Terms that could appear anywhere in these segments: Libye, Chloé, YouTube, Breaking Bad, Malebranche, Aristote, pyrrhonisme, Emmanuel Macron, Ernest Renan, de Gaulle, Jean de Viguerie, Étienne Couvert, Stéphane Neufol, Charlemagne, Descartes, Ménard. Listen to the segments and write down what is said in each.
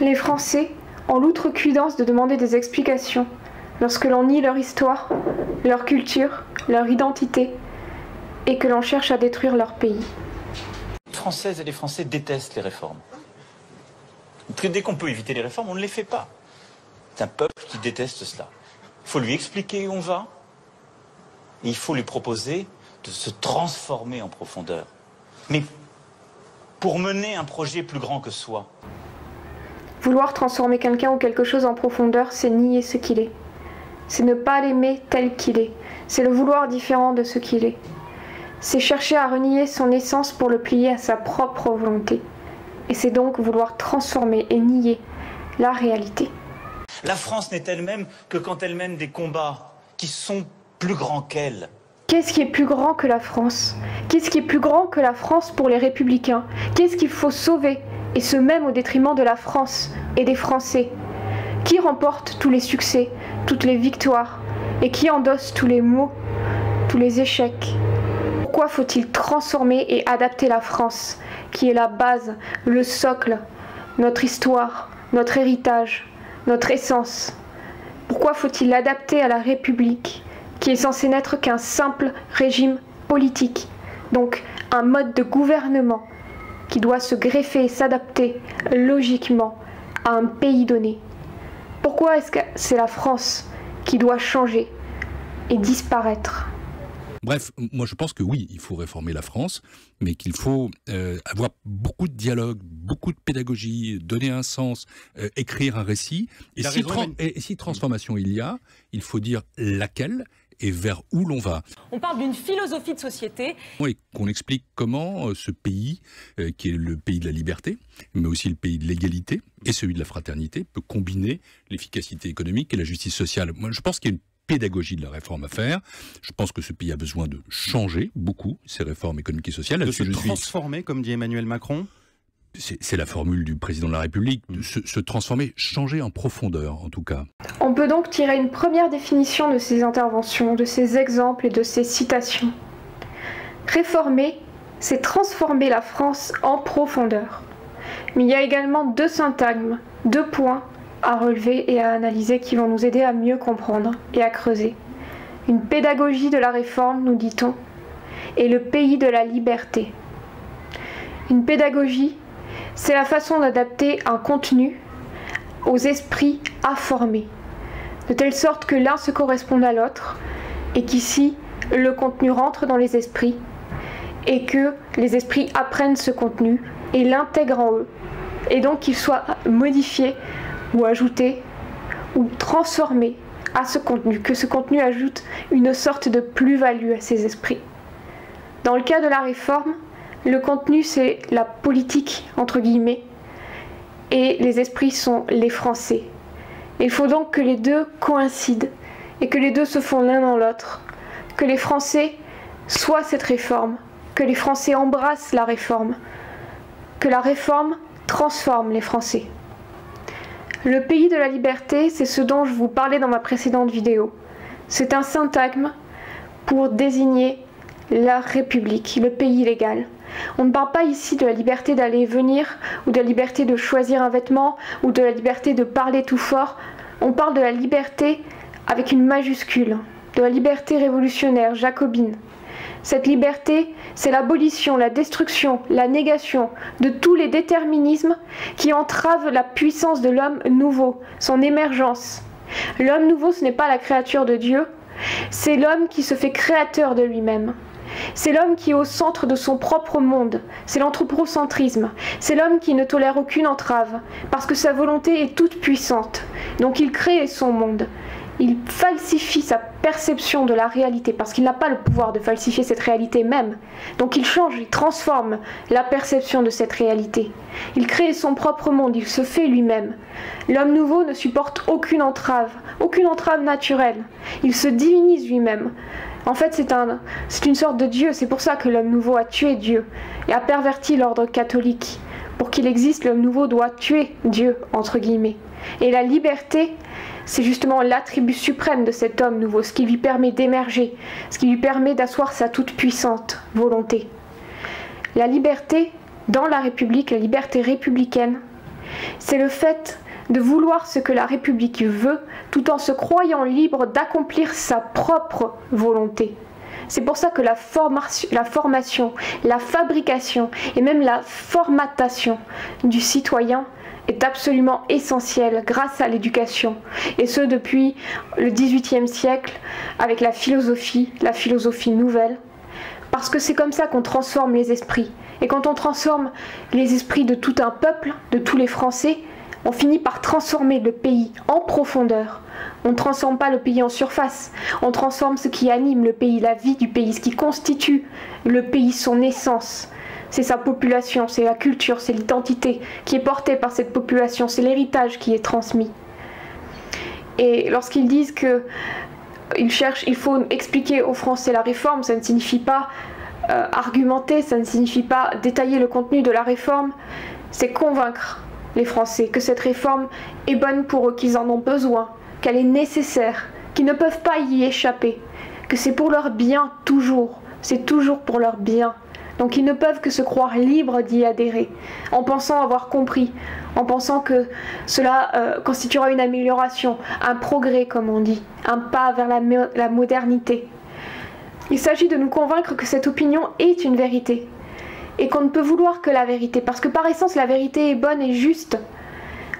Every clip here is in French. Les Français ont l'outrecuidance de demander des explications lorsque l'on nie leur histoire, leur culture, leur identité, et que l'on cherche à détruire leur pays. Les Françaises et les Français détestent les réformes. Parce que dès qu'on peut éviter les réformes, on ne les fait pas. C'est un peuple qui déteste cela. Il faut lui expliquer où on va, et il faut lui proposer de se transformer en profondeur. Mais pour mener un projet plus grand que soi. Vouloir transformer quelqu'un ou quelque chose en profondeur, c'est nier ce qu'il est. C'est ne pas l'aimer tel qu'il est. C'est le vouloir différent de ce qu'il est. C'est chercher à renier son essence pour le plier à sa propre volonté. Et c'est donc vouloir transformer et nier la réalité. La France n'est elle-même que quand elle mène des combats qui sont plus grands qu'elle. Qu'est-ce qui est plus grand que la France? Qu'est-ce qui est plus grand que la France pour les Républicains? Qu'est-ce qu'il faut sauver? Et ce même au détriment de la France et des Français. Qui remporte tous les succès, toutes les victoires? Et qui endosse tous les maux, tous les échecs? Pourquoi faut-il transformer et adapter la France, qui est la base, le socle, notre histoire, notre héritage, notre essence? Pourquoi faut-il l'adapter à la République, qui est censé n'être qu'un simple régime politique, donc un mode de gouvernement qui doit se greffer et s'adapter logiquement à un pays donné? Pourquoi est-ce que c'est la France qui doit changer et disparaître? Bref, moi je pense que oui, il faut réformer la France, mais qu'il faut avoir beaucoup de dialogue, beaucoup de pédagogie, donner un sens, écrire un récit. Et si transformation il y a, il faut dire laquelle et vers où l'on va. On parle d'une philosophie de société. Et qu'on explique comment ce pays, qui est le pays de la liberté, mais aussi le pays de l'égalité et celui de la fraternité, peut combiner l'efficacité économique et la justice sociale. Moi, je pense qu'il y a une pédagogie de la réforme à faire. Je pense que ce pays a besoin de changer beaucoup ses réformes économiques et sociales. De se transformer, comme dit Emmanuel Macron. C'est la formule du président de la République, de se transformer, changer en profondeur en tout cas. On peut donc tirer une première définition de ces interventions, de ces exemples et de ces citations. Réformer, c'est transformer la France en profondeur. Mais il y a également deux syntagmes, deux points à relever et à analyser qui vont nous aider à mieux comprendre et à creuser. Une pédagogie de la réforme, nous dit-on, et le pays de la liberté. Une pédagogie, c'est la façon d'adapter un contenu aux esprits informés, de telle sorte que l'un se corresponde à l'autre, et qu'ici, le contenu rentre dans les esprits, et que les esprits apprennent ce contenu et l'intègrent en eux, et donc qu'il soit modifié ou ajouté, ou transformé à ce contenu, que ce contenu ajoute une sorte de plus-value à ces esprits. Dans le cas de la réforme, le contenu c'est la politique, entre guillemets, et les esprits sont les Français. Il faut donc que les deux coïncident, et que les deux se font l'un dans l'autre, que les Français soient cette réforme, que les Français embrassent la réforme, que la réforme transforme les Français. Le pays de la liberté, c'est ce dont je vous parlais dans ma précédente vidéo. C'est un syntagme pour désigner la République, le pays légal. On ne parle pas ici de la liberté d'aller et venir, ou de la liberté de choisir un vêtement, ou de la liberté de parler tout fort. On parle de la liberté avec une majuscule, de la liberté révolutionnaire, jacobine. Cette liberté, c'est l'abolition, la destruction, la négation de tous les déterminismes qui entravent la puissance de l'homme nouveau, son émergence. L'homme nouveau, ce n'est pas la créature de Dieu, c'est l'homme qui se fait créateur de lui-même. C'est l'homme qui est au centre de son propre monde, c'est l'anthropocentrisme. C'est l'homme qui ne tolère aucune entrave, parce que sa volonté est toute puissante. Donc il crée son monde. Il falsifie sa perception de la réalité, parce qu'il n'a pas le pouvoir de falsifier cette réalité même. Donc il change, il transforme la perception de cette réalité. Il crée son propre monde, il se fait lui-même. L'homme nouveau ne supporte aucune entrave naturelle. Il se divinise lui-même. En fait, c'est une sorte de Dieu, c'est pour ça que l'homme nouveau a tué Dieu et a perverti l'ordre catholique. Pour qu'il existe, l'homme nouveau doit tuer Dieu, entre guillemets. Et la liberté, c'est justement l'attribut suprême de cet homme nouveau, ce qui lui permet d'émerger, ce qui lui permet d'asseoir sa toute-puissante volonté. La liberté dans la République, la liberté républicaine, C'est le fait de vouloir ce que la République veut, tout en se croyant libre d'accomplir sa propre volonté. C'est pour ça que la formation, la fabrication et même la formatation du citoyen est absolument essentielle grâce à l'éducation. Et ce, depuis le XVIIIe siècle, avec la philosophie nouvelle. Parce que c'est comme ça qu'on transforme les esprits. Et quand on transforme les esprits de tout un peuple, de tous les Français, on finit par transformer le pays en profondeur. On ne transforme pas le pays en surface, on transforme ce qui anime le pays, la vie du pays, ce qui constitue le pays, son essence. C'est sa population, c'est la culture, c'est l'identité qui est portée par cette population, c'est l'héritage qui est transmis. Et lorsqu'ils disent qu'il faut expliquer aux Français la réforme, ça ne signifie pas argumenter, ça ne signifie pas détailler le contenu de la réforme, c'est convaincre les Français que cette réforme est bonne pour eux, qu'ils en ont besoin, qu'elle est nécessaire, qu'ils ne peuvent pas y échapper, que c'est pour leur bien toujours, c'est toujours pour leur bien. Donc ils ne peuvent que se croire libres d'y adhérer, en pensant avoir compris, en pensant que cela constituera une amélioration, un progrès comme on dit, un pas vers la modernité. Il s'agit de nous convaincre que cette opinion est une vérité, et qu'on ne peut vouloir que la vérité, parce que par essence la vérité est bonne et juste.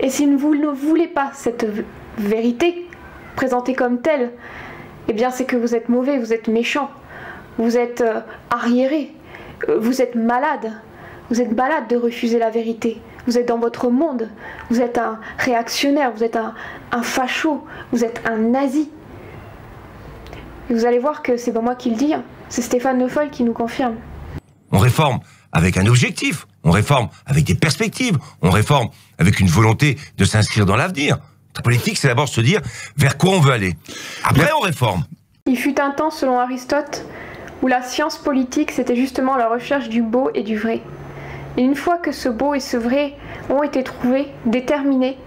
Et si vous ne voulez pas cette vérité présentée comme telle, eh bien c'est que vous êtes mauvais, vous êtes méchant, vous êtes arriéré, vous êtes malade de refuser la vérité, vous êtes dans votre monde, vous êtes un réactionnaire, vous êtes un facho, vous êtes un nazi. Et vous allez voir que c'est pas moi qui le dis, c'est Stéphane Neufol qui nous confirme. On réforme avec un objectif, on réforme avec des perspectives, on réforme avec une volonté de s'inscrire dans l'avenir. La politique, c'est d'abord se dire vers quoi on veut aller. Après, on réforme. Il fut un temps, selon Aristote, où la science politique, c'était justement la recherche du beau et du vrai. Et une fois que ce beau et ce vrai ont été trouvés, déterminés,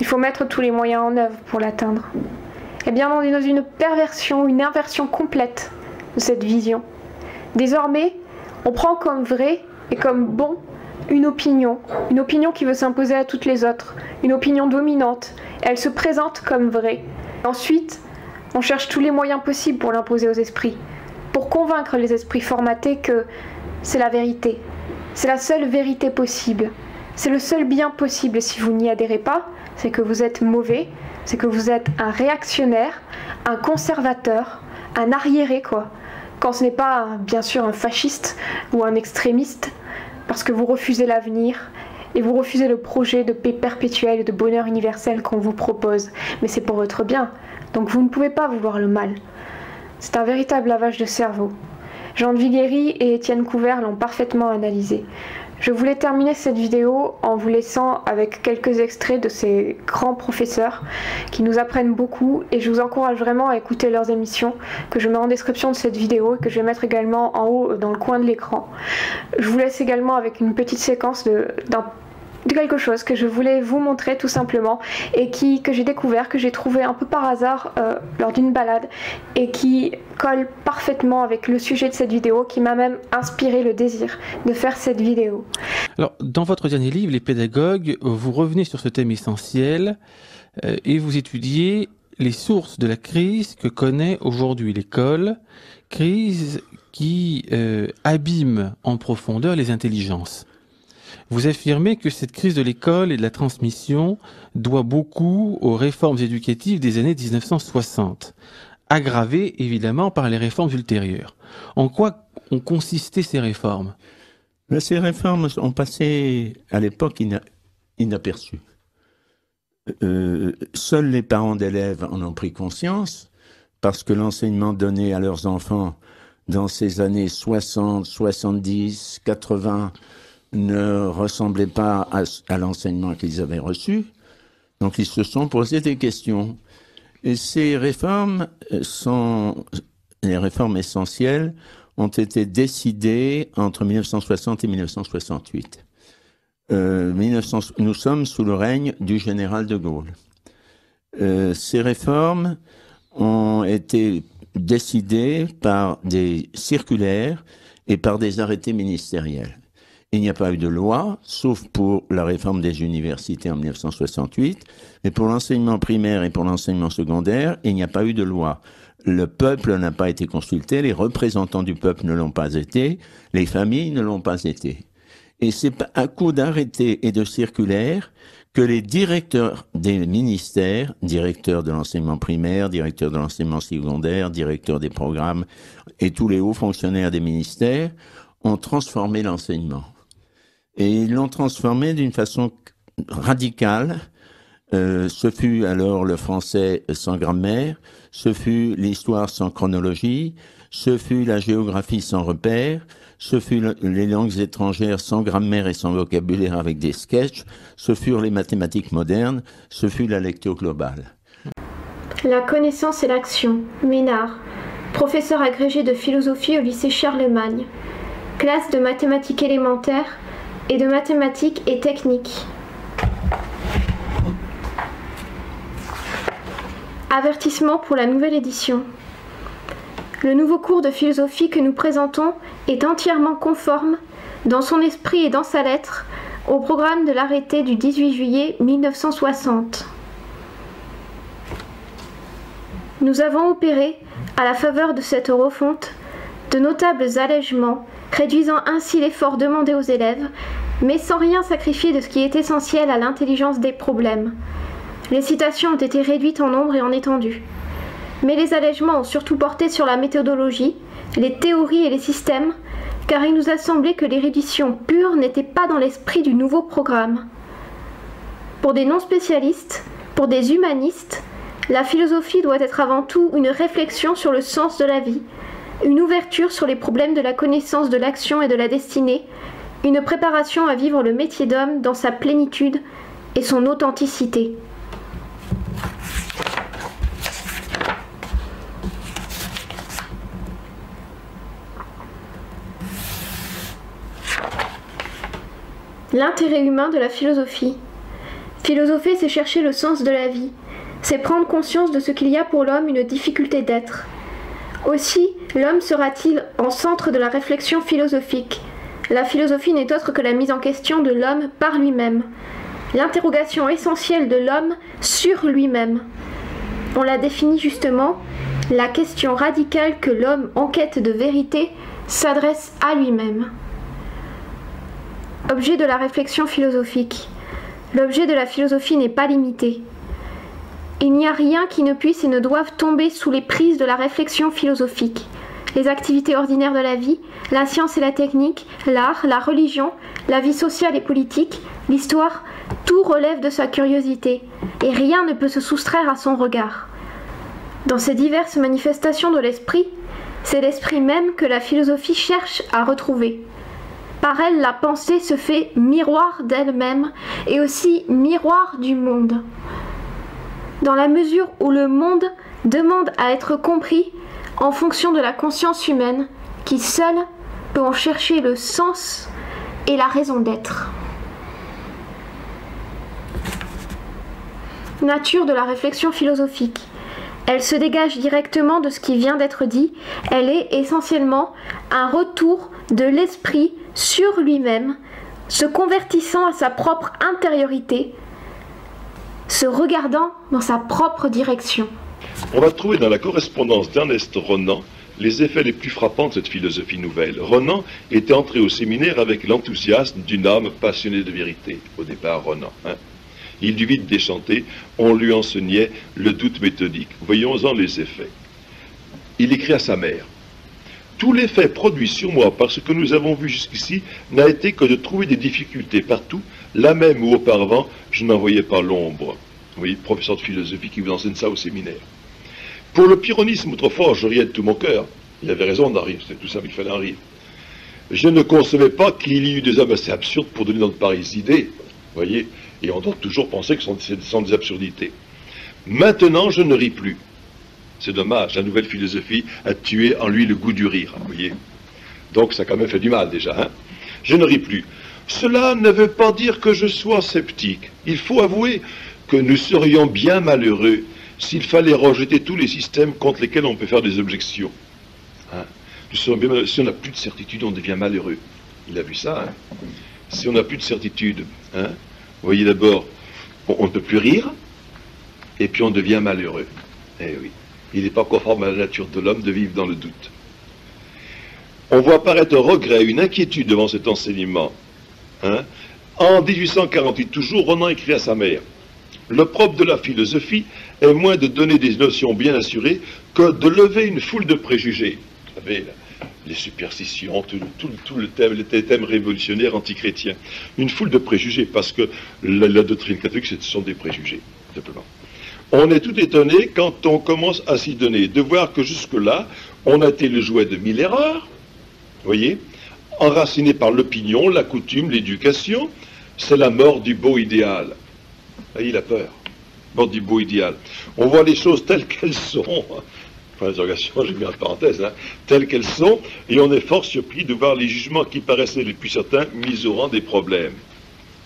il faut mettre tous les moyens en œuvre pour l'atteindre. Eh bien, on est dans une perversion, une inversion complète de cette vision. Désormais, on prend comme vrai et comme bon une opinion qui veut s'imposer à toutes les autres, une opinion dominante, et elle se présente comme vraie. Ensuite, on cherche tous les moyens possibles pour l'imposer aux esprits, pour convaincre les esprits formatés que c'est la vérité, c'est la seule vérité possible, c'est le seul bien possible. Si vous n'y adhérez pas, c'est que vous êtes mauvais, c'est que vous êtes un réactionnaire, un conservateur, un arriéré quoi. Quand ce n'est pas, bien sûr, un fasciste ou un extrémiste, parce que vous refusez l'avenir et vous refusez le projet de paix perpétuelle et de bonheur universel qu'on vous propose. Mais c'est pour votre bien, donc vous ne pouvez pas vouloir le mal. C'est un véritable lavage de cerveau. Jean de Viguerie et Étienne Couvert l'ont parfaitement analysé. Je voulais terminer cette vidéo en vous laissant avec quelques extraits de ces grands professeurs qui nous apprennent beaucoup, et je vous encourage vraiment à écouter leurs émissions que je mets en description de cette vidéo et que je vais mettre également en haut dans le coin de l'écran. Je vous laisse également avec une petite séquence de quelque chose que je voulais vous montrer tout simplement, et que j'ai découvert, que j'ai trouvé un peu par hasard lors d'une balade, et qui colle parfaitement avec le sujet de cette vidéo, qui m'a même inspiré le désir de faire cette vidéo. Alors, dans votre dernier livre, Les pédagogues, vous revenez sur ce thème essentiel et vous étudiez les sources de la crise que connaît aujourd'hui l'école, crise qui abîme en profondeur les intelligences. Vous affirmez que cette crise de l'école et de la transmission doit beaucoup aux réformes éducatives des années 1960, aggravées évidemment par les réformes ultérieures. En quoi ont consisté ces réformes? Ces réformes ont passé à l'époque inaperçues. Seuls les parents d'élèves en ont pris conscience, parce que l'enseignement donné à leurs enfants dans ces années 60, 70, 80... ne ressemblaient pas à l'enseignement qu'ils avaient reçu, donc ils se sont posé des questions. Et ces réformes sont, les réformes essentielles ont été décidées entre 1960 et 1968. Nous sommes sous le règne du général de Gaulle. Ces réformes ont été décidées par des circulaires et par des arrêtés ministériels. Il n'y a pas eu de loi, sauf pour la réforme des universités en 1968, mais pour l'enseignement primaire et pour l'enseignement secondaire, il n'y a pas eu de loi. Le peuple n'a pas été consulté, les représentants du peuple ne l'ont pas été, les familles ne l'ont pas été. Et c'est à coup d'arrêtés et de circulaires que les directeurs des ministères, directeurs de l'enseignement primaire, directeurs de l'enseignement secondaire, directeurs des programmes et tous les hauts fonctionnaires des ministères ont transformé l'enseignement. Et ils l'ont transformé d'une façon radicale. Ce fut alors le français sans grammaire, ce fut l'histoire sans chronologie, ce fut la géographie sans repère, ce fut les langues étrangères sans grammaire et sans vocabulaire avec des sketchs, ce furent les mathématiques modernes, ce fut la lecture globale. La connaissance et l'action, Ménard, professeur agrégé de philosophie au lycée Charlemagne, classe de mathématiques élémentaires et de mathématiques et techniques. Avertissement pour la nouvelle édition. Le nouveau cours de philosophie que nous présentons est entièrement conforme, dans son esprit et dans sa lettre, au programme de l'arrêté du 18 juillet 1960. Nous avons opéré, à la faveur de cette refonte, de notables allègements, réduisant ainsi l'effort demandé aux élèves, mais sans rien sacrifier de ce qui est essentiel à l'intelligence des problèmes. Les citations ont été réduites en nombre et en étendue. Mais les allègements ont surtout porté sur la méthodologie, les théories et les systèmes, car il nous a semblé que les réditions pures n'étaient pas dans l'esprit du nouveau programme. Pour des non-spécialistes, pour des humanistes, la philosophie doit être avant tout une réflexion sur le sens de la vie, une ouverture sur les problèmes de la connaissance de l'action et de la destinée, une préparation à vivre le métier d'homme dans sa plénitude et son authenticité. L'intérêt humain de la philosophie. Philosopher, c'est chercher le sens de la vie, c'est prendre conscience de ce qu'il y a pour l'homme une difficulté d'être. Aussi, l'homme sera-t-il en centre de la réflexion philosophique. La philosophie n'est autre que la mise en question de l'homme par lui-même, l'interrogation essentielle de l'homme sur lui-même. On la définit justement, la question radicale que l'homme en quête de vérité s'adresse à lui-même. Objet de la réflexion philosophique. L'objet de la philosophie n'est pas limité. Il n'y a rien qui ne puisse et ne doive tomber sous les prises de la réflexion philosophique. Les activités ordinaires de la vie, la science et la technique, l'art, la religion, la vie sociale et politique, l'histoire, tout relève de sa curiosité et rien ne peut se soustraire à son regard. Dans ces diverses manifestations de l'esprit, c'est l'esprit même que la philosophie cherche à retrouver. Par elle, la pensée se fait miroir d'elle-même et aussi miroir du monde. Dans la mesure où le monde demande à être compris en fonction de la conscience humaine qui seule peut en chercher le sens et la raison d'être. Nature de la réflexion philosophique. Elle se dégage directement de ce qui vient d'être dit. Elle est essentiellement un retour de l'esprit sur lui-même, se convertissant à sa propre intériorité, se regardant dans sa propre direction. On va trouver dans la correspondance d'Ernest Renan les effets les plus frappants de cette philosophie nouvelle. Renan était entré au séminaire avec l'enthousiasme d'une âme passionnée de vérité. Au départ, Renan, il dut vite déchanter, on lui enseignait le doute méthodique. Voyons-en les effets. Il écrit à sa mère. Tout l'effet produit sur moi par ce que nous avons vu jusqu'ici n'a été que de trouver des difficultés partout, là même où auparavant je n'en voyais pas l'ombre. Vous voyez, professeur de philosophie qui vous enseigne ça au séminaire. Pour le pyrrhonisme autrefois, je riais de tout mon cœur. Il avait raison d'en rire, c'est tout simple, il fallait en rire. Je ne concevais pas qu'il y eut des hommes assez absurdes pour donner dans de pareilles idées. Voyez, et on doit toujours penser que ce sont des absurdités. Maintenant, je ne ris plus. C'est dommage, la nouvelle philosophie a tué en lui le goût du rire, vous voyez. Donc ça a quand même fait du mal déjà, Je ne ris plus. Cela ne veut pas dire que je sois sceptique. Il faut avouer que nous serions bien malheureux s'il fallait rejeter tous les systèmes contre lesquels on peut faire des objections. Nous serions bien malheureux. Si on n'a plus de certitude, on devient malheureux. Il a vu ça. Hein. Si on n'a plus de certitude, hein, vous voyez d'abord, on ne peut plus rire, et puis on devient malheureux. Eh oui, il n'est pas conforme à la nature de l'homme de vivre dans le doute. On voit apparaître un regret, une inquiétude devant cet enseignement. Hein. En 1848, toujours, Renan écrit à sa mère, « Le propre de la philosophie est moins de donner des notions bien assurées que de lever une foule de préjugés. » Vous savez, les superstitions, tout le thème révolutionnaire antichrétien. Une foule de préjugés, parce que la doctrine catholique, ce sont des préjugés, simplement. On est tout étonné quand on commence à s'y donner, de voir que jusque-là, on a été le jouet de mille erreurs, vous voyez, enraciné par l'opinion, la coutume, l'éducation. C'est la mort du beau idéal. Là, il a peur. Mort du beau idéal. On voit les choses telles qu'elles sont. J'ai mis en parenthèse, hein, telles qu'elles sont, et on est fort surpris de voir les jugements qui paraissaient les plus certains mis au rang des problèmes.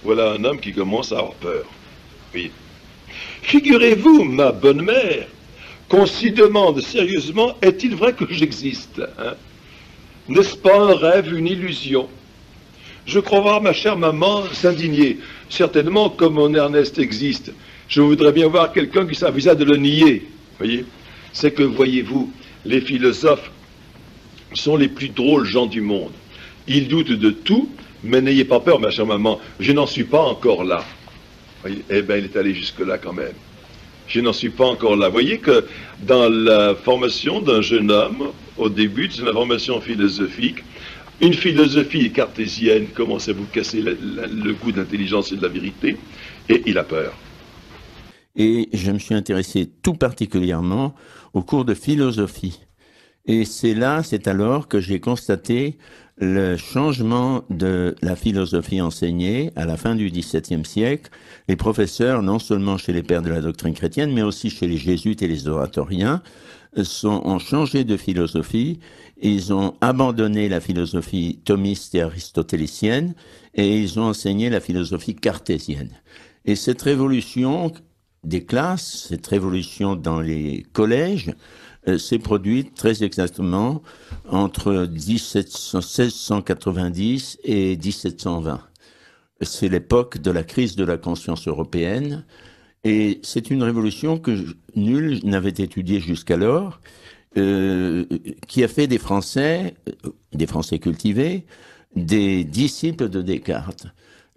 Voilà un homme qui commence à avoir peur. Oui. Figurez-vous, ma bonne mère, qu'on s'y demande sérieusement, est-il vrai que j'existe, hein? N'est-ce pas un rêve, une illusion? Je crois voir ma chère maman s'indigner. Certainement, comme mon Ernest existe, je voudrais bien voir quelqu'un qui s'avisa de le nier. Voyez? C'est que, voyez-vous, les philosophes sont les plus drôles gens du monde. Ils doutent de tout, mais n'ayez pas peur, ma chère maman, je n'en suis pas encore là. Voyez, eh bien, il est allé jusque-là quand même. Je n'en suis pas encore là. Voyez que dans la formation d'un jeune homme, au début de la formation philosophique, une philosophie cartésienne commence à vous casser le goût d'intelligence et de la vérité, et il a peur. Et je me suis intéressé tout particulièrement au cours de philosophie. Et c'est alors que j'ai constaté le changement de la philosophie enseignée à la fin du XVIIe siècle. Les professeurs, non seulement chez les pères de la doctrine chrétienne, mais aussi chez les jésuites et les oratoriens, ont changé de philosophie. Ils ont abandonné la philosophie thomiste et aristotélicienne et ils ont enseigné la philosophie cartésienne. Et cette révolution des classes, cette révolution dans les collèges, s'est produite très exactement entre 1690 et 1720. C'est l'époque de la crise de la conscience européenne, et c'est une révolution que nul n'avait étudiée jusqu'alors, qui a fait des Français cultivés, des disciples de Descartes.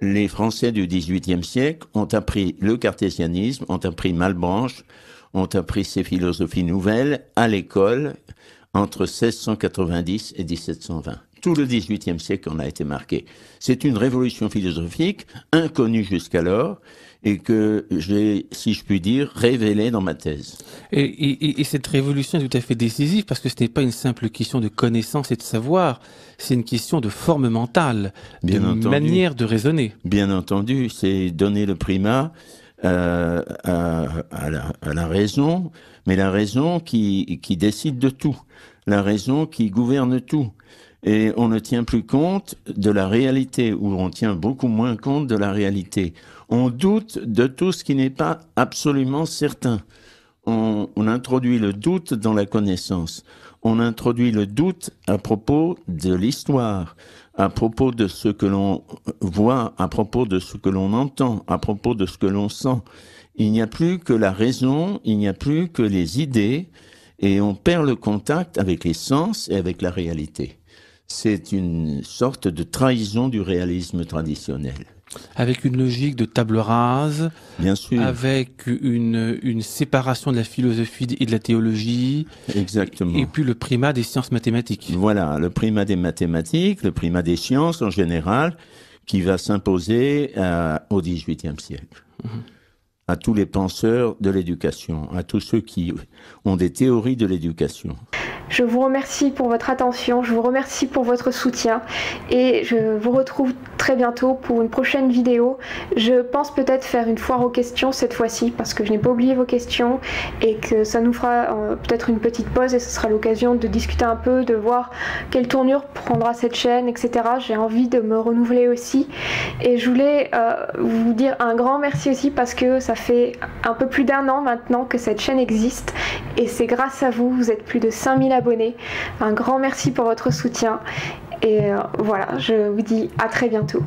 Les Français du XVIIIe siècle ont appris le cartésianisme, ont appris Malebranche, ont appris ces philosophies nouvelles à l'école entre 1690 et 1720. Tout le XVIIIe siècle en a été marqué. C'est une révolution philosophique inconnue jusqu'alors et que j'ai, si je puis dire, révélée dans ma thèse. Et cette révolution est tout à fait décisive parce que ce n'est pas une simple question de connaissance et de savoir, c'est une question de forme mentale, de manière de raisonner. Bien entendu, c'est donner le primat à la raison, mais la raison qui décide de tout, la raison qui gouverne tout. Et on ne tient plus compte de la réalité, ou on tient beaucoup moins compte de la réalité. On doute de tout ce qui n'est pas absolument certain. On introduit le doute dans la connaissance. On introduit le doute à propos de l'histoire, à propos de ce que l'on voit, à propos de ce que l'on entend, à propos de ce que l'on sent. Il n'y a plus que la raison, il n'y a plus que les idées, et on perd le contact avec les sens et avec la réalité. C'est une sorte de trahison du réalisme traditionnel. Avec une logique de table rase, bien sûr. Avec une séparation de la philosophie et de la théologie. Exactement. Et puis le primat des sciences mathématiques. Voilà, le primat des mathématiques, le primat des sciences en général, qui va s'imposer au XVIIIe siècle. Mmh. À tous les penseurs de l'éducation, à tous ceux qui ont des théories de l'éducation. Je vous remercie pour votre attention, je vous remercie pour votre soutien et je vous retrouve très bientôt pour une prochaine vidéo. Je pense peut-être faire une foire aux questions cette fois-ci parce que je n'ai pas oublié vos questions et que ça nous fera peut-être une petite pause et ce sera l'occasion de discuter un peu, de voir quelle tournure prendra cette chaîne, etc. J'ai envie de me renouveler aussi et je voulais vous dire un grand merci aussi parce que ça fait un peu plus d'un an maintenant que cette chaîne existe et c'est grâce à vous, vous êtes plus de 5000 abonnés. Un grand merci pour votre soutien Et voilà, je vous dis à très bientôt.